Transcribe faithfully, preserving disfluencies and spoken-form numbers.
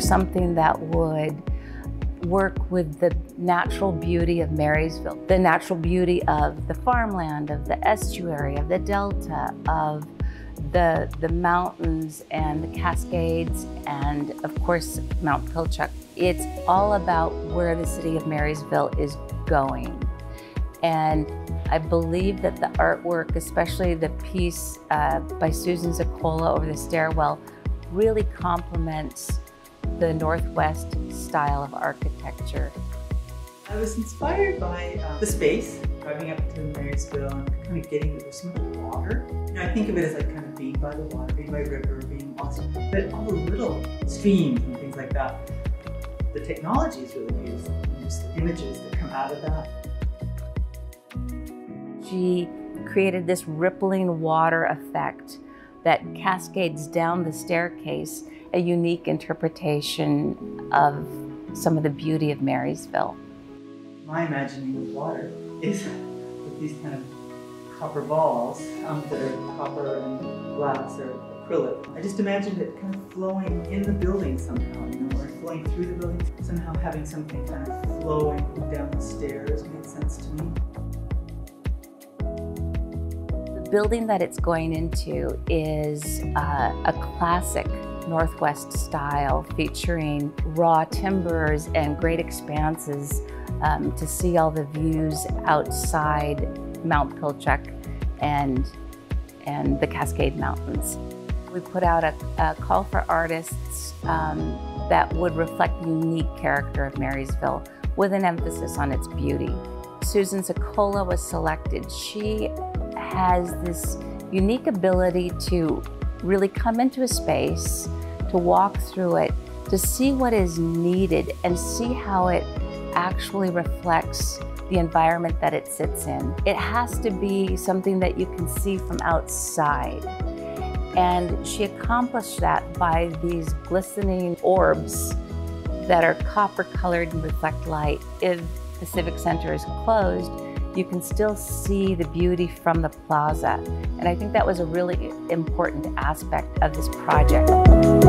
something that would work with the natural beauty of Marysville, the natural beauty of the farmland, of the estuary, of the delta, of the, the mountains and the Cascades, and of course, Mount Pilchuck. It's all about where the city of Marysville is going. And I believe that the artwork, especially the piece uh, by Susan Zoccola over the stairwell, really complements the Northwest style of architecture. I was inspired by uh, the space, driving up to Marysville and kind of getting the some of the water. You know, I think of it as like kind of being by the water, being by river, being awesome, but all the little streams and things like that. The technology is really beautiful, and just the images that come out of that. She created this rippling water effect that cascades down the staircase, a unique interpretation of some of the beauty of Marysville. My imagining of water is with these kind of copper balls um, that are copper and glass or acrylic. I just imagined it kind of flowing in the building somehow, you know, or flowing through the building. Somehow having something kind of flowing down the stairs made sense to me. Building that it's going into is uh, a classic Northwest style, featuring raw timbers and great expanses um, to see all the views outside Mount Pilchuck and, and the Cascade Mountains. We put out a, a call for artists um, that would reflect the unique character of Marysville with an emphasis on its beauty. Susan Zoccola was selected. She has this unique ability to really come into a space, to walk through it, to see what is needed and see how it actually reflects the environment that it sits in. It has to be something that you can see from outside. And she accomplished that by these glistening orbs that are copper colored and reflect light. If the Civic Center is closed, you can still see the beauty from the plaza. And I think that was a really important aspect of this project.